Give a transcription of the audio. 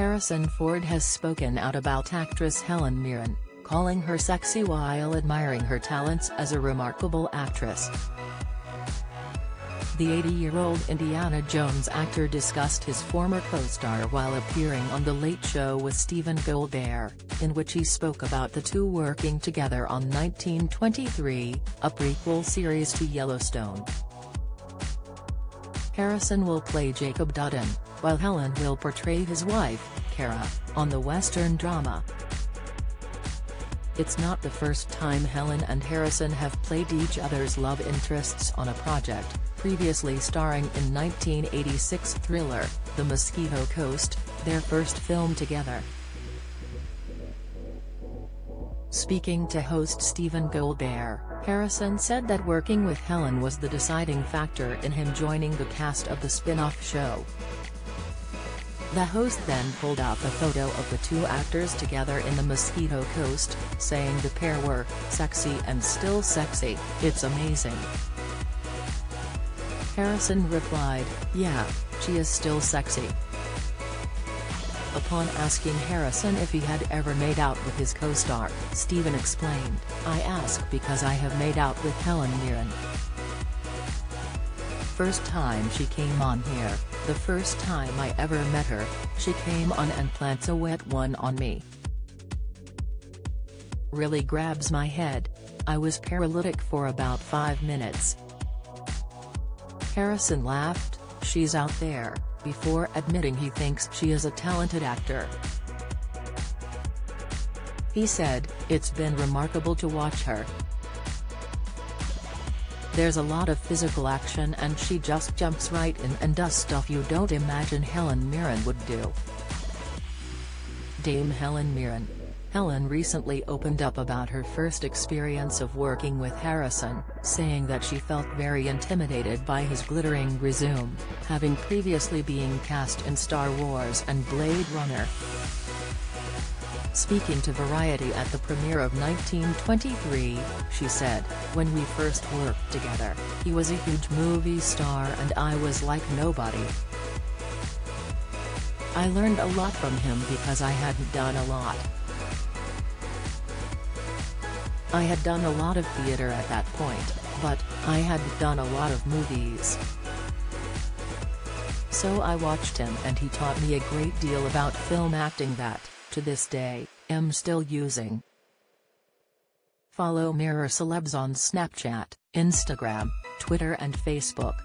Harrison Ford has spoken out about actress Helen Mirren, calling her sexy while admiring her talents as a remarkable actress. The 80-year-old Indiana Jones actor discussed his former co-star while appearing on The Late Show with Stephen Colbert, in which he spoke about the two working together on 1923, a prequel series to Yellowstone. Harrison will play Jacob Dutton, while Helen will portray his wife, Cara, on the Western drama. It's not the first time Helen and Harrison have played each other's love interests on a project, previously starring in 1986 thriller, The Mosquito Coast, their first film together. Speaking to host Stephen Colbert, Harrison said that working with Helen was the deciding factor in him joining the cast of the spin-off show. The host then pulled out the photo of the two actors together in The Mosquito Coast, saying the pair were sexy and still sexy, it's amazing. Harrison replied, yeah, she is still sexy. Upon asking Harrison if he had ever made out with his co-star, Stephen explained, I ask because I have made out with Helen Mirren. First time she came on here, the first time I ever met her, she came on and plants a wet one on me. Really grabs my head. I was paralytic for about 5 minutes. Harrison laughed, she's out there, before admitting he thinks she is a talented actor. He said, it's been remarkable to watch her. There's a lot of physical action and she just jumps right in and does stuff you don't imagine Helen Mirren would do. Dame Helen Mirren. Helen recently opened up about her first experience of working with Harrison, saying that she felt very intimidated by his glittering resume, having previously been cast in Star Wars and Blade Runner. Speaking to Variety at the premiere of 1923, she said, when we first worked together, he was a huge movie star and I was like nobody. I learned a lot from him because I hadn't done a lot. I had done a lot of theater at that point, but I hadn't done a lot of movies. So I watched him and he taught me a great deal about film acting that, to this day, I'm still using. Follow Mirror Celebs on Snapchat, Instagram, Twitter and Facebook.